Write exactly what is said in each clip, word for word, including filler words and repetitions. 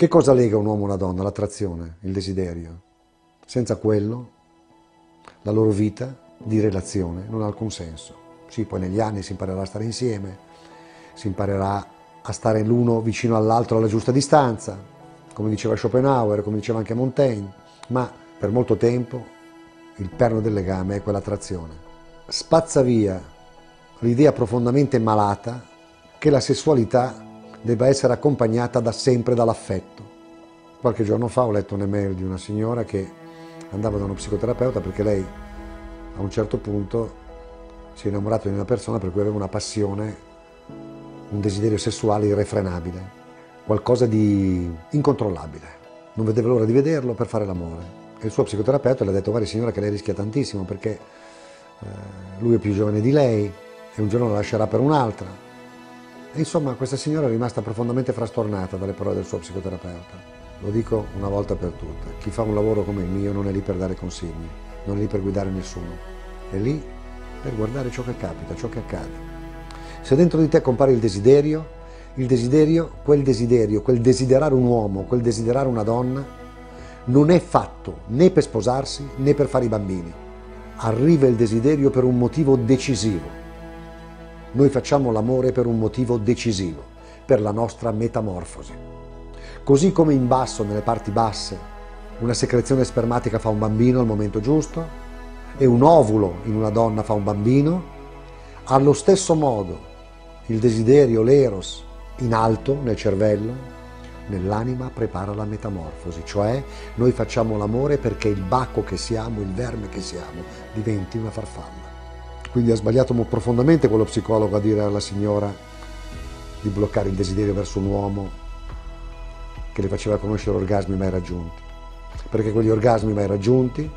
Che cosa lega un uomo e una donna? L'attrazione, il desiderio. Senza quello, la loro vita di relazione non ha alcun senso. Sì, poi negli anni si imparerà a stare insieme, si imparerà a stare l'uno vicino all'altro alla giusta distanza, come diceva Schopenhauer, come diceva anche Montaigne, ma per molto tempo il perno del legame è quell'attrazione. Spazza via l'idea profondamente malata che la sessualità debba essere accompagnata da sempre dall'affetto. Qualche giorno fa ho letto un'email di una signora che andava da uno psicoterapeuta perché lei a un certo punto si è innamorato di una persona per cui aveva una passione, un desiderio sessuale irrefrenabile, qualcosa di incontrollabile. Non vedeva l'ora di vederlo per fare l'amore. E il suo psicoterapeuta le ha detto: guarda signora che lei rischia tantissimo perché eh, lui è più giovane di lei e un giorno la lascerà per un'altra. E insomma questa signora è rimasta profondamente frastornata dalle parole del suo psicoterapeuta. Lo dico una volta per tutte, chi fa un lavoro come il mio non è lì per dare consigli, non è lì per guidare nessuno, è lì per guardare ciò che capita, ciò che accade. Se dentro di te compare il desiderio, il desiderio, quel desiderio, quel desiderare un uomo, quel desiderare una donna, non è fatto né per sposarsi né per fare i bambini. Arriva il desiderio per un motivo decisivo. Noi facciamo l'amore per un motivo decisivo, per la nostra metamorfosi. Così come in basso, nelle parti basse, una secrezione spermatica fa un bambino al momento giusto, e un ovulo in una donna fa un bambino, allo stesso modo il desiderio, l'eros, in alto, nel cervello, nell'anima prepara la metamorfosi, cioè noi facciamo l'amore perché il bacco che siamo, il verme che siamo, diventi una farfalla. Quindi ha sbagliato profondamente quello psicologo a dire alla signora di bloccare il desiderio verso un uomo che le faceva conoscere orgasmi mai raggiunti, perché quegli orgasmi mai raggiunti,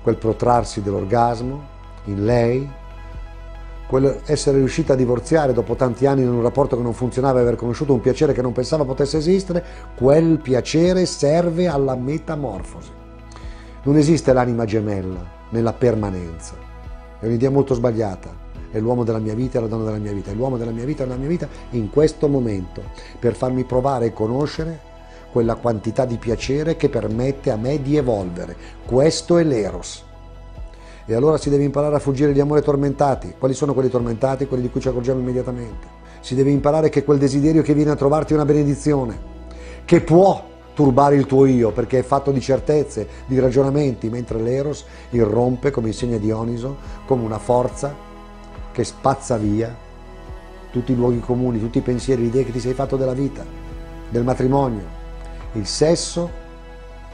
quel protrarsi dell'orgasmo in lei, quell'essere riuscita a divorziare dopo tanti anni in un rapporto che non funzionava e aver conosciuto un piacere che non pensava potesse esistere, quel piacere serve alla metamorfosi. Non esiste l'anima gemella nella permanenza, è un'idea molto sbagliata. È l'uomo della mia vita e la donna della mia vita, è l'uomo della mia vita e la mia vita in questo momento, per farmi provare e conoscere quella quantità di piacere che permette a me di evolvere. Questo è l'eros. E allora si deve imparare a fuggire gli amori tormentati. Quali sono quelli tormentati? Quelli di cui ci accorgiamo immediatamente. Si deve imparare che quel desiderio che viene a trovarti è una benedizione, che può turbare il tuo io, perché è fatto di certezze, di ragionamenti, mentre l'eros irrompe, come insegna Dioniso, come una forza che spazza via tutti i luoghi comuni, tutti i pensieri, le idee che ti sei fatto della vita, del matrimonio. Il sesso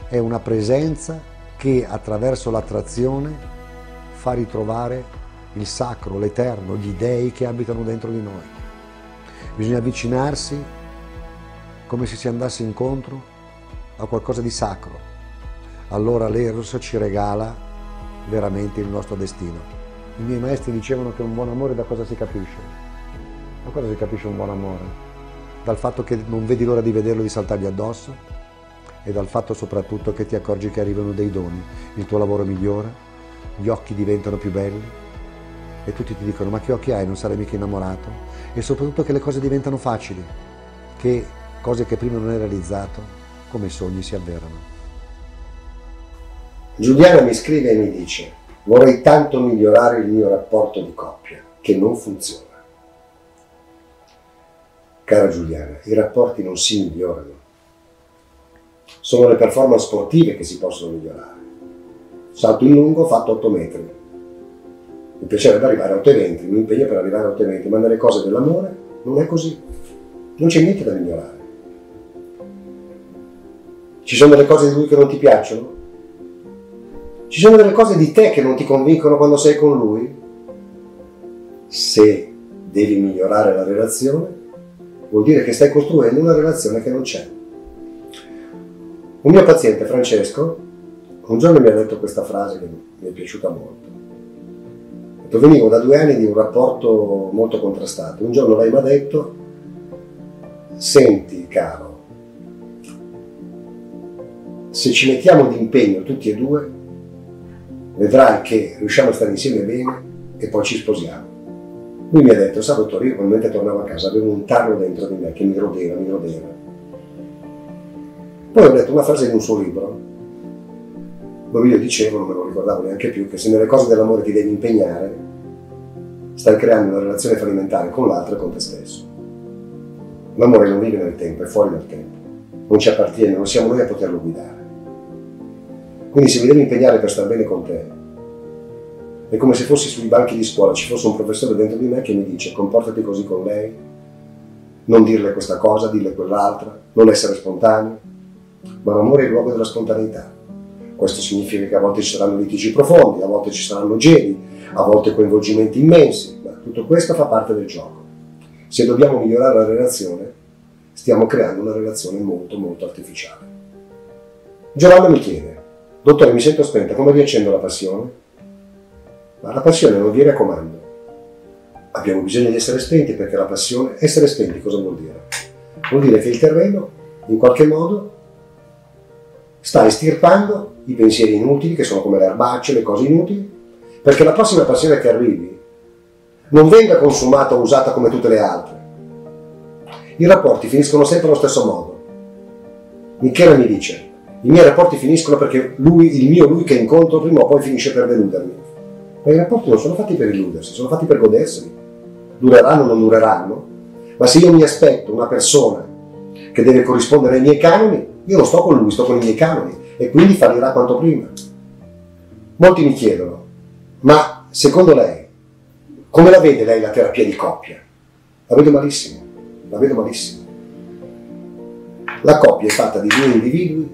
è una presenza che attraverso l'attrazione fa ritrovare il sacro, l'eterno, gli dei che abitano dentro di noi. Bisogna avvicinarsi come se si andasse incontro a qualcosa di sacro. Allora l'eros ci regala veramente il nostro destino. I miei maestri dicevano che un buon amore da cosa si capisce? Da cosa si capisce un buon amore? Dal fatto che non vedi l'ora di vederlo, di saltargli addosso, e dal fatto soprattutto che ti accorgi che arrivano dei doni, il tuo lavoro migliora, gli occhi diventano più belli e tutti ti dicono: ma che occhi hai, non sarai mica innamorato? E soprattutto che le cose diventano facili, che cose che prima non hai realizzato come sogni si avverano. Giuliana mi scrive e mi dice: vorrei tanto migliorare il mio rapporto di coppia che non funziona. Cara Giuliana, i rapporti non si migliorano, sono le performance sportive che si possono migliorare. Salto in lungo, ho fatto otto metri, mi piacerebbe arrivare a otto e venti, mi impegno per arrivare a otto e venti, ma nelle cose dell'amore non è così, non c'è niente da migliorare. Ci sono delle cose di lui che non ti piacciono? Ci sono delle cose di te che non ti convincono quando sei con lui? Se devi migliorare la relazione, vuol dire che stai costruendo una relazione che non c'è. Un mio paziente, Francesco, un giorno mi ha detto questa frase che mi è piaciuta molto. Ha detto: venivo da due anni di un rapporto molto contrastato. Un giorno lei mi ha detto: senti caro, se ci mettiamo d'impegno tutti e due, vedrai che riusciamo a stare insieme bene e poi ci sposiamo. Lui mi ha detto: sa dottore, io quando tornavo a casa avevo un tarlo dentro di me che mi rodeva, mi rodeva. Poi ho letto una frase in un suo libro, dove io dicevo, non me lo ricordavo neanche più, che se nelle cose dell'amore ti devi impegnare, stai creando una relazione fallimentare con l'altro e con te stesso. L'amore non vive nel tempo, è fuori dal tempo, non ci appartiene, non siamo noi a poterlo guidare. Quindi se mi devi impegnare per stare bene con te, è come se fossi sui banchi di scuola, ci fosse un professore dentro di me che mi dice comportati così con lei, non dirle questa cosa, dirle quell'altra, non essere spontaneo, ma l'amore è il luogo della spontaneità. Questo significa che a volte ci saranno litigi profondi, a volte ci saranno geni, a volte coinvolgimenti immensi, ma tutto questo fa parte del gioco. Se dobbiamo migliorare la relazione, stiamo creando una relazione molto molto artificiale. Giovanni mi chiede, dottore mi sento spenta, come riaccendo la passione? Ma la passione non viene a comando. Abbiamo bisogno di essere spenti perché la passione, essere spenti cosa vuol dire? Vuol dire che il terreno in qualche modo sta estirpando i pensieri inutili che sono come le erbacce, le cose inutili, perché la prossima passione che arrivi non venga consumata o usata come tutte le altre. I rapporti finiscono sempre allo stesso modo. Michela mi dice, i miei rapporti finiscono perché lui, il mio lui che incontro prima o poi finisce per deludermi. Ma i rapporti non sono fatti per illudersi, sono fatti per goderseli. Dureranno o non dureranno, ma se io mi aspetto una persona che deve corrispondere ai miei canoni, io non sto con lui, sto con i miei canoni e quindi fallirà quanto prima. Molti mi chiedono, ma secondo lei, come la vede lei la terapia di coppia? La vedo malissimo, la vedo malissimo. La coppia è fatta di due individui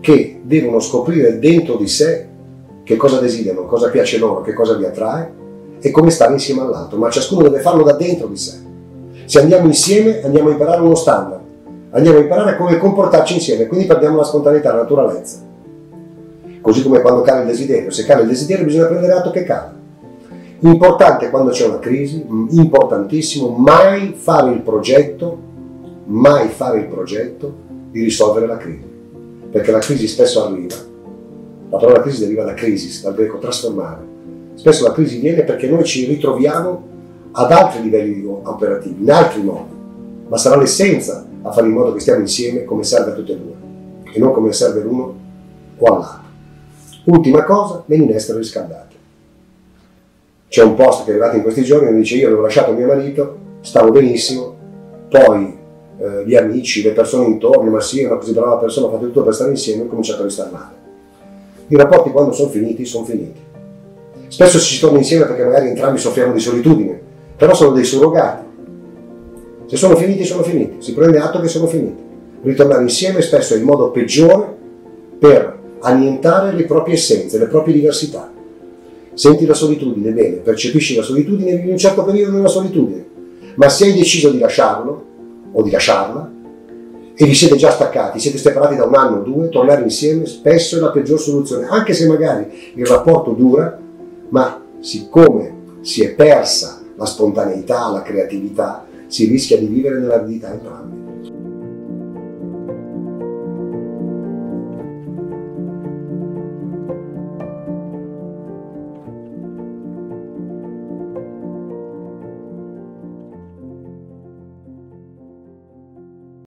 che devono scoprire dentro di sé che cosa desiderano, cosa piace loro, che cosa li attrae e come stare insieme all'altro, ma ciascuno deve farlo da dentro di sé. Se andiamo insieme andiamo a imparare uno standard, andiamo a imparare come comportarci insieme, quindi perdiamo la spontaneità, la naturalezza. Così come quando cala il desiderio, se cala il desiderio bisogna prendere atto che cala. Importante quando c'è una crisi, importantissimo, mai fare il progetto, mai fare il progetto di risolvere la crisi, perché la crisi spesso arriva, la parola crisi deriva da crisis, dal greco trasformare, spesso la crisi viene perché noi ci ritroviamo ad altri livelli operativi, in altri modi, ma sarà l'essenza a fare in modo che stiamo insieme come serve a tutti e due, e non come serve l'uno o all'altro. Ultima cosa, le minestre riscaldate. C'è un post che è arrivato in questi giorni e mi dice io avevo lasciato mio marito, stavo benissimo, poi eh, gli amici, le persone intorno, ma sì, è una così brava persona, ho fatto tutto per stare insieme e ho cominciato a stare male. I rapporti quando sono finiti, sono finiti. Spesso ci si torna insieme perché magari entrambi soffriamo di solitudine, però sono dei surrogati. Se sono finiti, sono finiti, si prende atto che sono finiti. Ritornare insieme spesso è il modo peggiore per annientare le proprie essenze, le proprie diversità. Senti la solitudine, bene, percepisci la solitudine e vivi un certo periodo nella solitudine, ma se hai deciso di lasciarlo o di lasciarla e vi siete già staccati, siete separati da un anno o due, tornare insieme spesso è la peggior soluzione, anche se magari il rapporto dura, ma siccome si è persa la spontaneità, la creatività, si rischia di vivere nell'aridità entrambi.